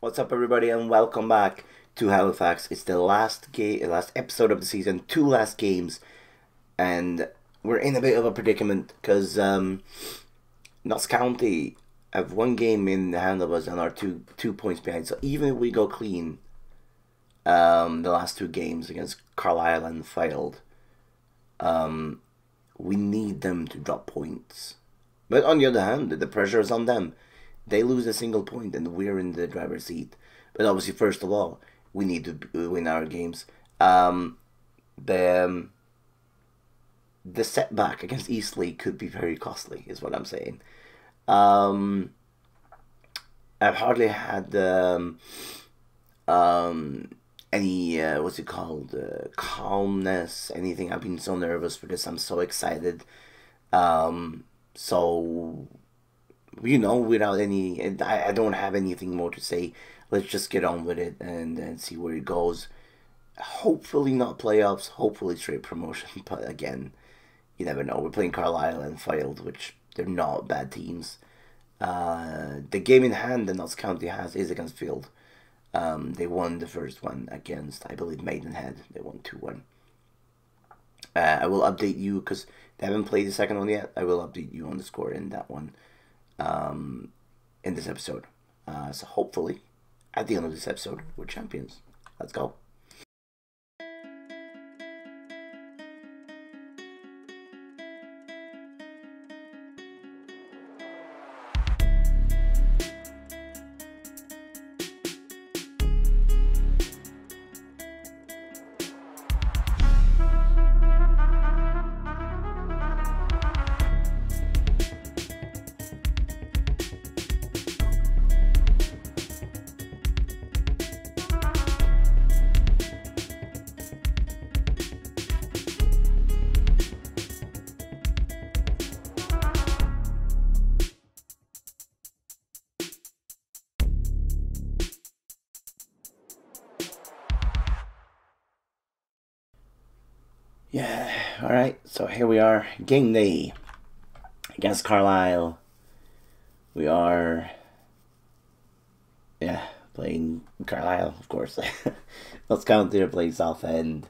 What's up, everybody, and welcome back to Halifax. It's the last episode of the season, two last games, and we're in a bit of a predicament because Notts County have one game in the hand of us and are two points behind. So even if we go clean, the last two games against Carlisle and Fylde, we need them to drop points. But on the other hand, the pressure is on them. They lose a single point and we're in the driver's seat. But obviously, first of all, we need to win our games. The setback against Eastleigh could be very costly, is what I'm saying. I've hardly had any, what's it called, calmness, anything. I've been so nervous for this. I'm so excited. So, you know, without any, I don't have anything more to say. Let's just get on with it and see where it goes. Hopefully not playoffs, hopefully straight promotion, but again, you never know. We're playing Carlisle and Fylde, which they're not bad teams. The game in hand that Notts County has is against Fylde. They won the first one against, I believe, Maidenhead. They won 2-1. I will update you, because they haven't played the second one yet. I will update you on the score in that one. In this episode. So hopefully, at the end of this episode, we're champions. Let's go. Yeah, alright, so here we are, game day against Carlisle. We are, yeah, playing Carlisle, of course. Notts County are playing Southend.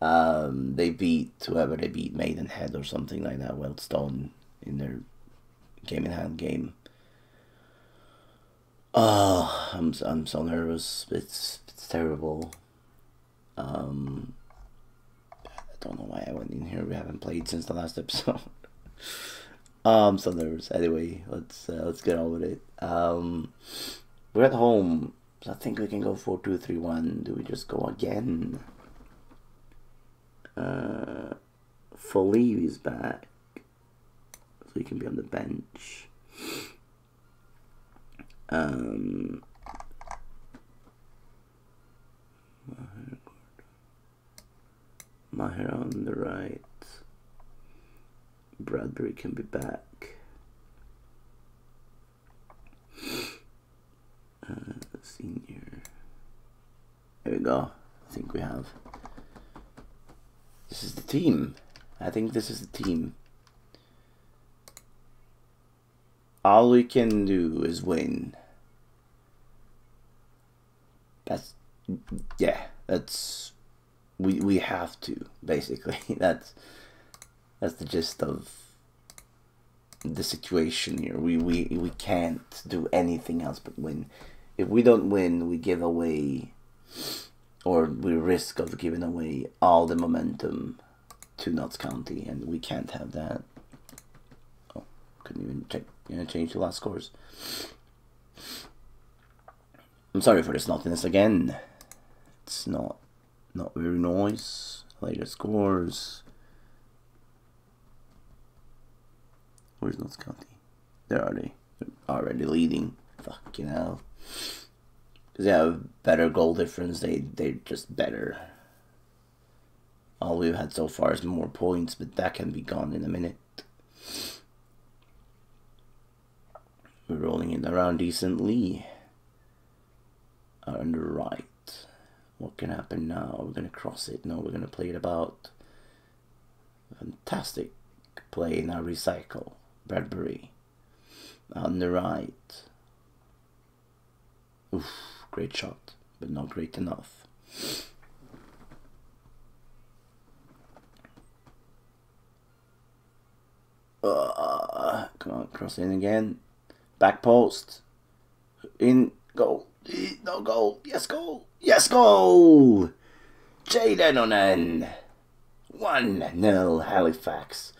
They beat whoever, they beat Maidenhead or something like that, Wealdstone, in their game-in-hand game. Oh, I'm so nervous. It's terrible. Don't know why I went in here. We haven't played since the last episode. I'm so nervous. Anyway, let's get on with it. We're at home, so I think we can go 4-2-3-1. Do we just go again? Fylde is back, so he can be on the bench. Maher on the right. Bradbury can be back. Senior. There we go. I think we have. This is the team. I think this is the team. All we can do is win. That's, yeah, that's, we have to, basically. That's the gist of the situation here. We can't do anything else but win. If we don't win, we give away, or we risk of giving away all the momentum to Notts County, and we can't have that. Oh, couldn't even check, you know, change the last scores. I'm sorry for the snottiness again. It's not very nice. Later scores. Where's Notts County? There are they. They're already leading. Fucking hell. Because they have better goal difference. They're just better. All we've had so far is more points, but that can be gone in a minute. We're rolling it around decently. On the right. What can happen now? We're going to cross it. No, we're going to play it about. Fantastic play. Now recycle. Bradbury. On the right. Oof, great shot, but not great enough. Come on, cross in again. Back post. In, goal. No goal. Yes, goal. Yes, goal. Jadan Onen. 1-0 Halifax.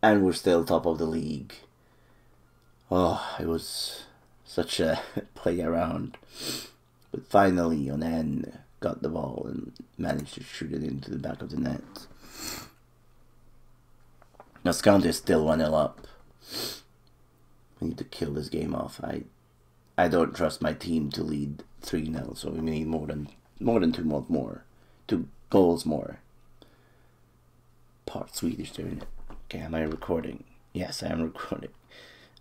And we're still top of the league. Oh, it was such a play around. But finally, Onen got the ball and managed to shoot it into the back of the net. Notts County is still 1-0 up. We need to kill this game off. I don't trust my team to lead 3-0, so we need more than 2 months more. 2 goals more. Part Swedish doing it. Okay, am I recording? Yes, I am recording.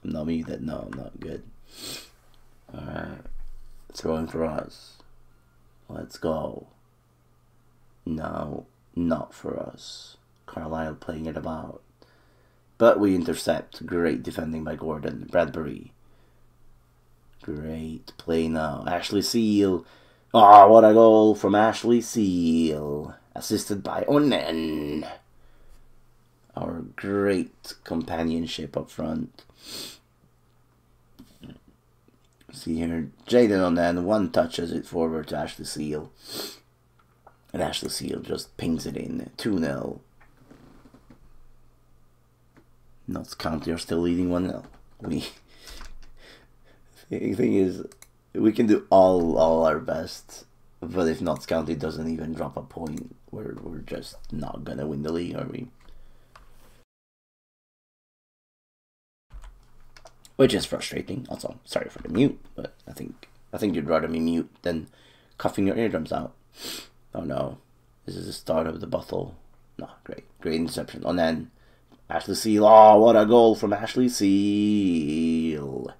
I'm not me that no, I'm not good. Alright. Throwing for us. Let's go. No, not for us. Carlisle playing it about. But we intercept. Great defending by Gordon. Bradbury. Great play now. Ashley Seal. Oh, what a goal from Ashley Seal. Assisted by Onen. Our great companionship up front. See here. Jadan Onen. One touches it forward to Ashley Seal. And Ashley Seal just pings it in. 2-0. Notts County are still leading 1-0. The thing is, we can do all our best, but if Notts County doesn't even drop a point, we're just not gonna win the league, are we? Which is frustrating. Also, sorry for the mute, but I think you'd rather me mute than coughing your eardrums out. Oh no, this is the start of the bottle. No, great interception. Onen. Ashley Seal, oh, what a goal from Ashley Seal.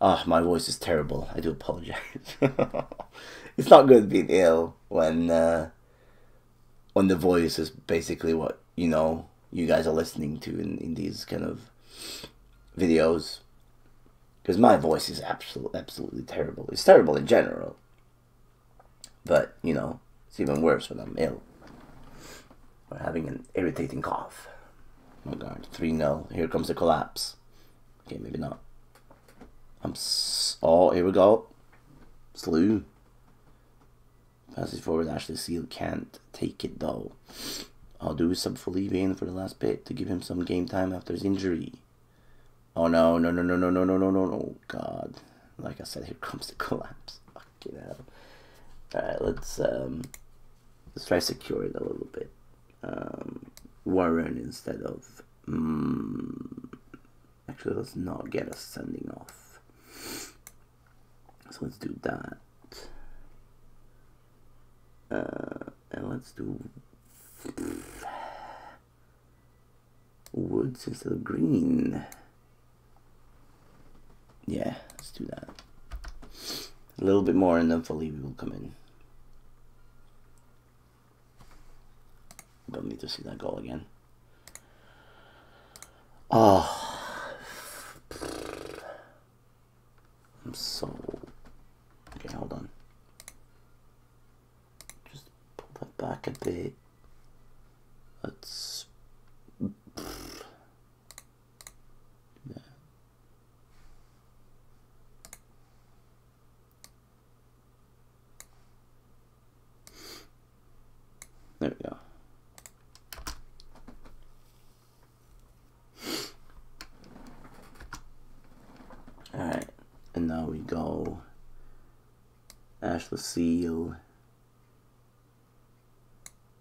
Ah, oh, my voice is terrible. I do apologize. It's not good being ill when the voice is basically what, you know, you guys are listening to in these kind of videos. Because my voice is absolutely terrible. It's terrible in general. But, you know, it's even worse when I'm ill. Or having an irritating cough. Oh my god, 3-0. Here comes the collapse. Okay, maybe not. Oh, here we go. Slew. Passes forward. Ashley Seal can't take it though. I'll do sub Fylde in for the last bit to give him some game time after his injury. Oh no, no, no, no, no, no, no, no, no, no. God. Like I said, here comes the collapse. Fucking hell. Alright, let's try to secure it a little bit. Warren instead of actually let's not get a sending off, so let's do that and let's do Woods instead of Green. Yeah, let's do that a little bit more and then Fylde will come in. Don't need to see that goal again. Oh, I'm so okay. Hold on, just pull that back a bit. Let's do that. There we go. Now we go Ashley Seal.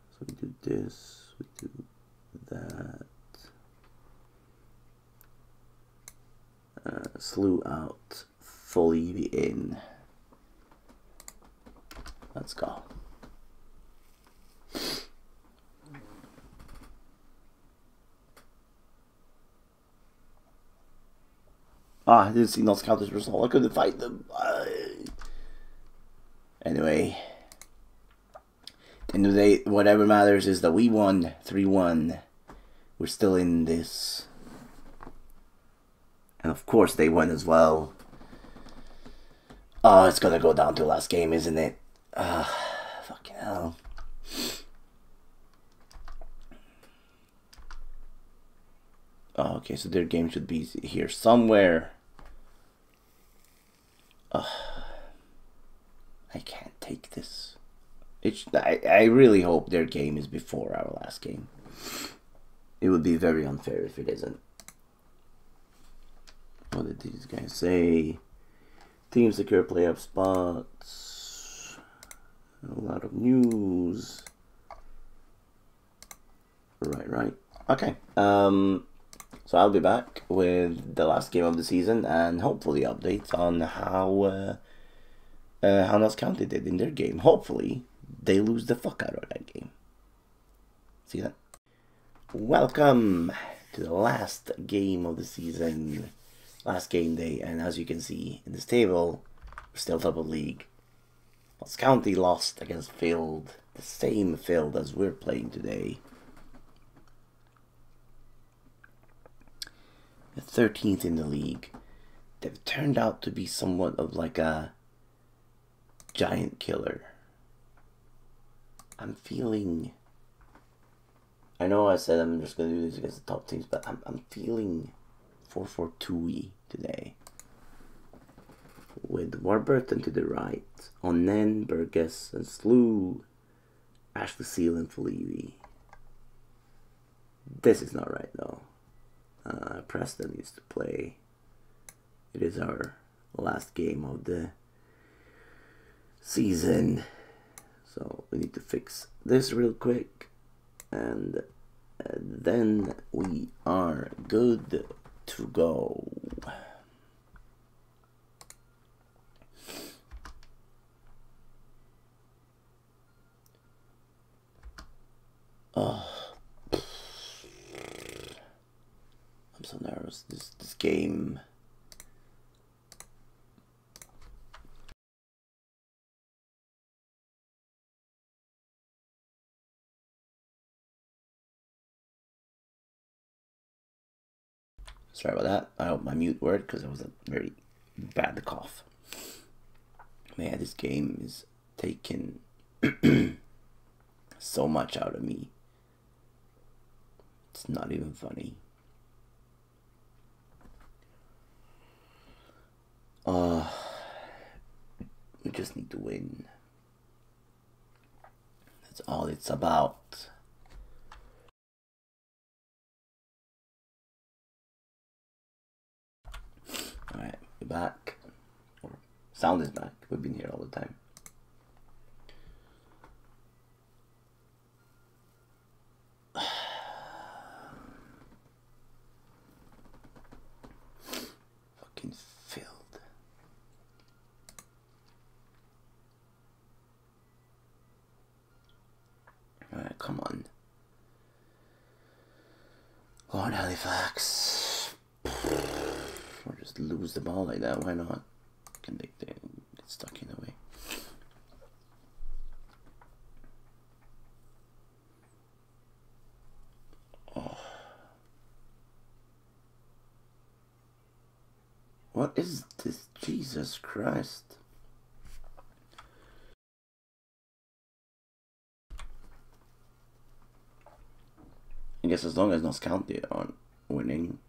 So we do this, we do that. Slew out, Fylde in. Let's go. Ah, I didn't see Notts County's result. I couldn't fight them. Anyway. At the end of the day, whatever matters is that we won 3-1. We're still in this. And of course they won as well. Oh, it's going to go down to last game, isn't it? Fucking hell. Oh, okay, so their game should be here somewhere. I can't take this. I really hope their game is before our last game. It would be very unfair if it isn't. What did these guys say? Teams secure playoff spots. A lot of news. Right, right. Okay. So I'll be back with the last game of the season and hopefully updates on how Notts County did in their game. Hopefully, they lose the fuck out of that game. See that? Welcome to the last game of the season. Last game day, and as you can see in this table, we're still top of the league. Notts County lost against Fylde, the same Fylde as we're playing today. The 13th in the league. They've turned out to be somewhat of like a giant killer. I'm feeling... I know I said I'm just going to do this against the top teams, but I'm feeling 4-4-2-y today. With Warburton to the right, Onen, Burgess, and Slew, Ashley Seal, and Fylde. This is not right though. Preston used to play. It is our last game of the season. So we need to fix this real quick. And then we are good to go. I'm so nervous. This game. Sorry about that. I hope my mute worked because it was a very bad cough. Man, this game is taking so much out of me. It's not even funny. We just need to win. That's all it's about. Alright, we're back. Or sound is back. We've been here all the time. Fucking Fylde. Alright, come on. Go on, Halifax. Or just lose the ball like that, why not? Can they get stuck in the way? Oh. What is this? Jesus Christ. I guess as long as Notts County aren't winning.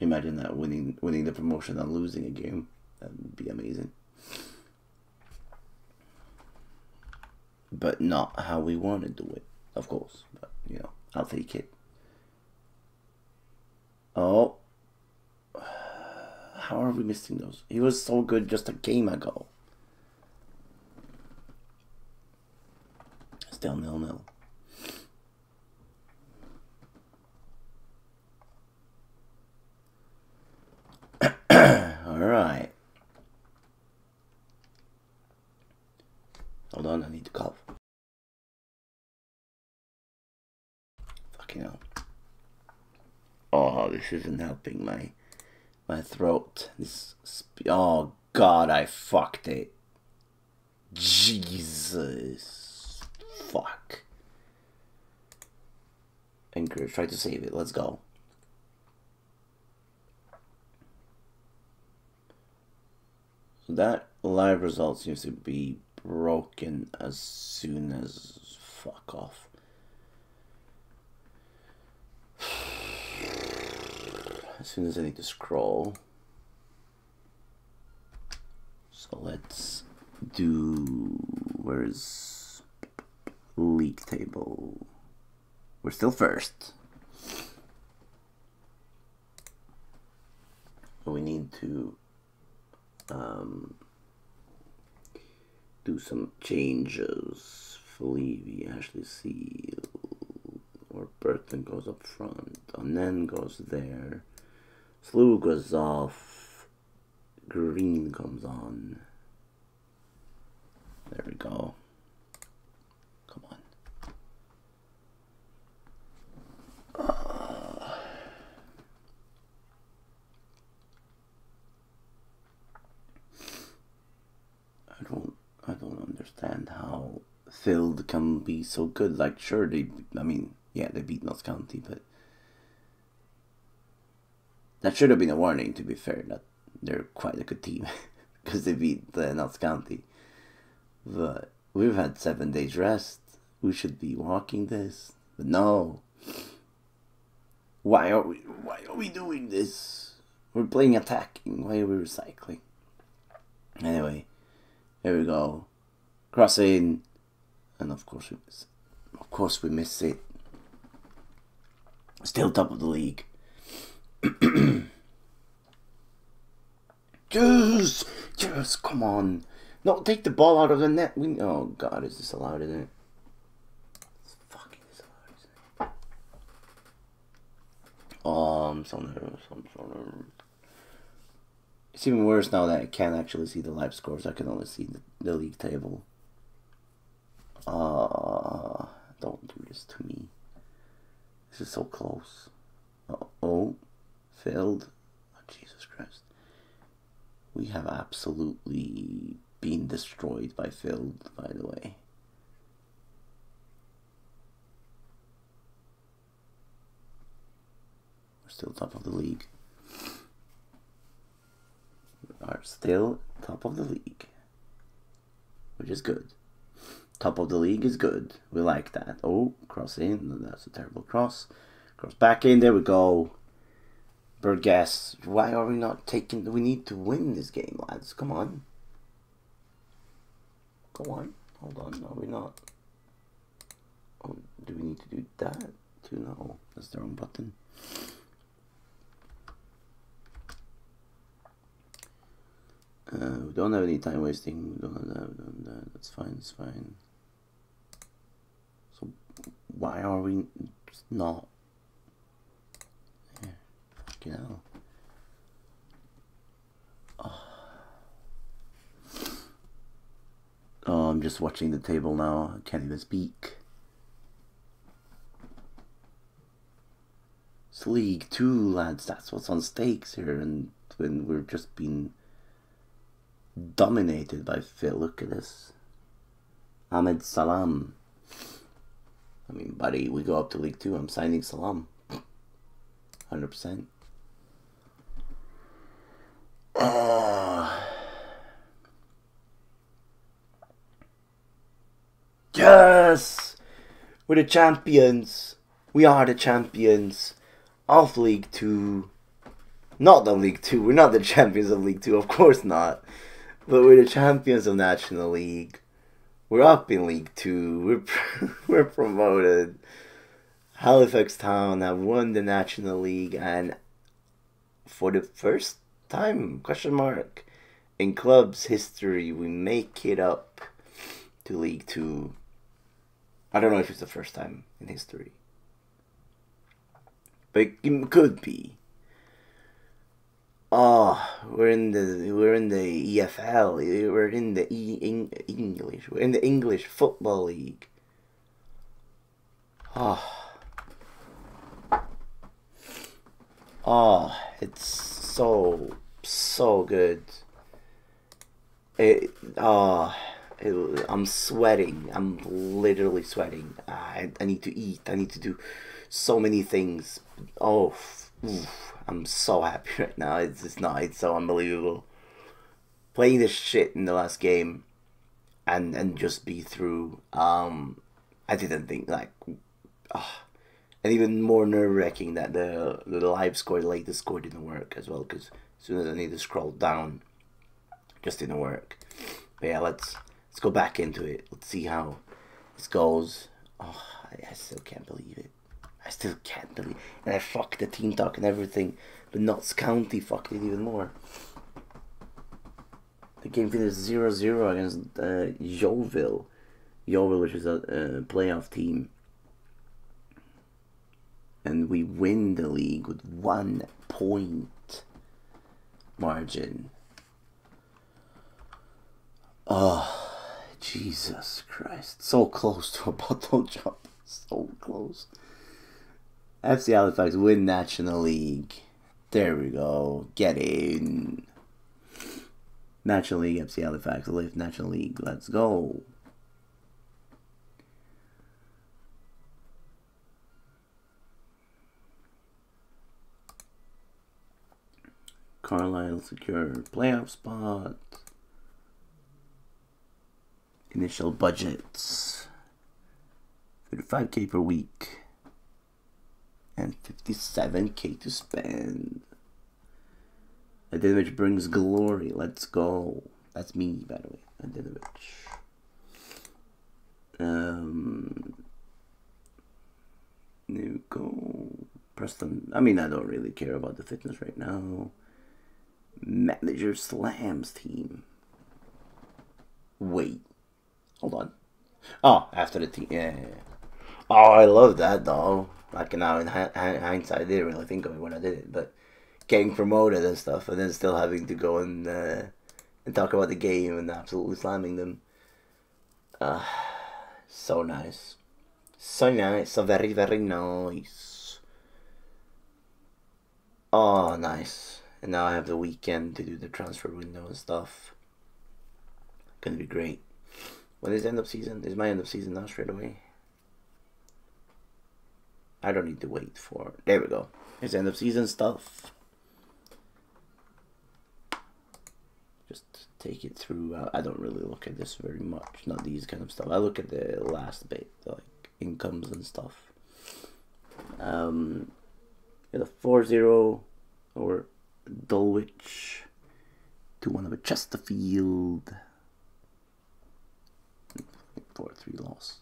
Imagine that, winning the promotion and losing a game. That would be amazing. But not how we want to do it, of course. But, you know, I'll take it. Oh. How are we missing those? He was so good just a game ago. Still 0-0. Alright. Hold on, I need to cough. Fucking hell. Oh, this isn't helping my throat. Oh god, I fucked it. Jesus. Fuck. Anchor, try to save it. Let's go. That live result seems to be broken as soon as fuck off. As soon as I need to scroll. So let's do, where's league table? We're still first. We need to do some changes. Fylde, Ashley Seal, or Burton goes up front. Onen goes there. Slew goes off. Green comes on. There we go. Come on. I don't understand how Fylde can be so good. Like, sure, they beat Notts County, but that should have been a warning, to be fair, that they're quite a good team because they beat Notts County. But we've had 7 days rest. We should be walking this, but no. Why are we doing this? We're playing attacking. Why are we recycling? Anyway. Here we go, crossing, and of course we miss it. Of course we miss it. Still top of the league. Yes, yes, come on! No, take the ball out of the net. We, oh God, is this allowed, isn't it? It's fucking disallowed, isn't it? Oh, I'm so nervous. I'm so nervous. It's even worse now that I can't actually see the live scores. I can only see the league table. Don't do this to me. This is so close. Uh-oh. Fylde. Oh, Jesus Christ. We have absolutely been destroyed by Fylde, by the way. We're still top of the league. Are still top of the league, which is good. Top of the league is good. We like that. Oh, cross in. That's a terrible cross. Cross back in. There we go. Burgess. Why are we not taking? We need to win this game, lads. Come on. Go on. Hold on. No, we're not. Oh, do we need to do that? To no. That's the wrong button. We don't have any time wasting. We don't have that. We don't have that. That's fine. It's fine. So why are we not? Yeah, fucking hell. Oh, I'm just watching the table now. I can't even speak. It's League 2, lads. That's what's on stakes here, and when we're just being dominated by Fylde. Look at this. Ahmed Salam. I mean, buddy, we go up to League 2. I'm signing Salam. 100%. Yes! We're the champions. We are the champions of League 2. Not of League 2. We're not the champions of League 2. Of course not. But we're the champions of National League. We're up in League 2. We're promoted. Halifax Town have won the National League, and for the first time, in club's history, we make it up to League 2. I don't know if it's the first time in history, but it could be. Oh, we're in the EFL. We're in the English. We're in the English Football League. Oh, it's so good. I'm sweating. I'm literally sweating. I need to eat. I need to do so many things. Oh. Oof, I'm so happy right now. It's so unbelievable. playing this shit in the last game and just be through, I didn't think, like, and even more nerve-wracking that the live score, the latest score didn't work as well, because as soon as I need to scroll down, just didn't work. But yeah, let's go back into it. Let's see how this goes. Oh, I still can't believe it. I still can't believe it. And I fucked the team talk and everything, but Notts County fucked it even more. The game finished 0-0 against Yeovil. Yeovil, which is a playoff team. And we win the league with 1 point margin. Oh, Jesus Christ. So close to a bottle jump. So close. FC Halifax win National League. There we go. Get in. National League, FC Halifax lift National League. Let's go. Carlisle secure playoff spot. Initial budgets, 35k per week, and 57k to spend. Adinovich brings glory. Let's go. That's me, by the way. Adinovich. There we go. Preston. I mean, I don't really care about the fitness right now. Manager slams team. Wait. Hold on. Oh, after the team. Yeah, yeah, yeah. Oh, I love that, though. Like, now in hindsight, I didn't really think of it when I did it, but getting promoted and stuff, and then still having to go and talk about the game and absolutely slamming them. So nice. So nice. So very, very nice. Oh, nice. And now I have the weekend to do the transfer window and stuff. Gonna be great. When is the end of season? Is my end of season now straight away? I don't need to wait for... There we go. Here's the end of season stuff. Just take it through. I don't really look at this very much. Not these kind of stuff. I look at the last bit. Like incomes and stuff. We had a 4-0 over Dulwich. 2-1 over Chesterfield. 4-3 loss.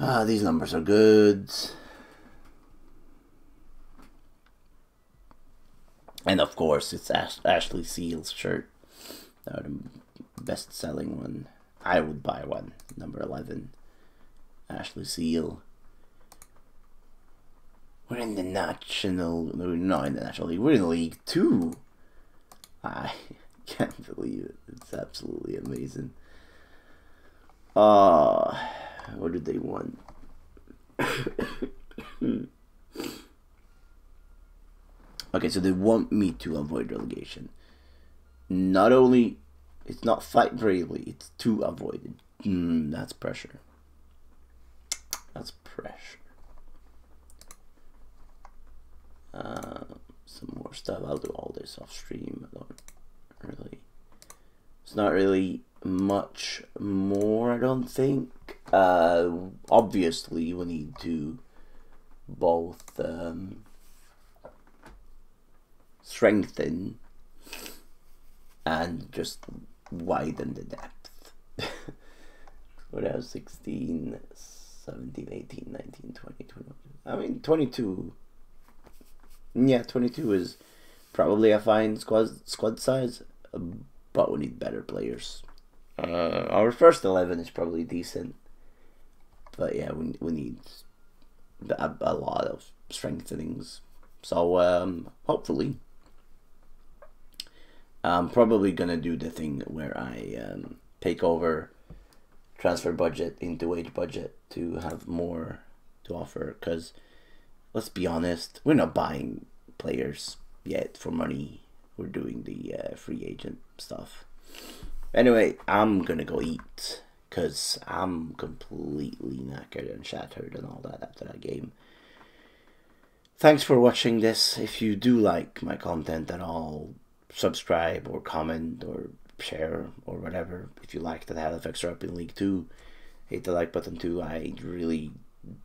Ah, these numbers are good. And of course, it's Ashley Seal's shirt. The best-selling one. I would buy one. Number 11. Ashley Seal. We're in the National... No, we're not in the National League. We're in League 2. I can't believe it. It's absolutely amazing. What did they want? Okay, so they want me to avoid relegation. Not only, it's not fight bravely, it's to avoid it. That's pressure. That's pressure. Some more stuff. I'll do all this off stream. I don't really. It's not really much more, I don't think. Obviously, we need to both strengthen and just widen the depth. What else? 16, 17, 18, 19, 20, 21. I mean, 22. Yeah, 22 is probably a fine squad size, but we need better players. Our first 11 is probably decent, but yeah, we need a lot of strengthenings. So hopefully, I'm probably gonna do the thing where I take over transfer budget into wage budget to have more to offer. Because let's be honest, we're not buying players yet for money. We're doing the free agent stuff. Anyway, I'm gonna go eat, because I'm completely knackered and shattered and all that after that game. Thanks for watching this. If you do like my content at all, subscribe or comment or share or whatever if you liked that Halifax are up in League 2. Hit the like button too. I really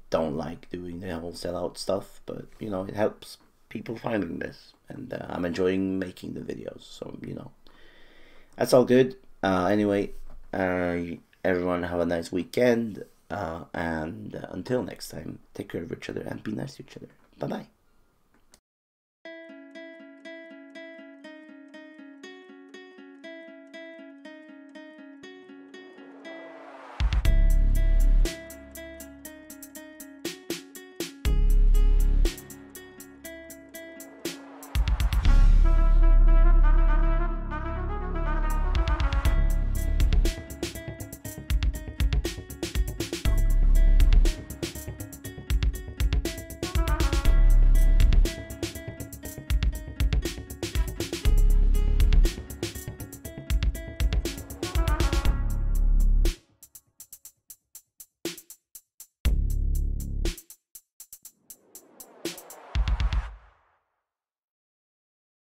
don't like doing the whole sellout stuff, but you know, it helps people finding this, and I'm enjoying making the videos, so you know, that's all good. Anyway, everyone have a nice weekend, and until next time, take care of each other and be nice to each other. Bye bye.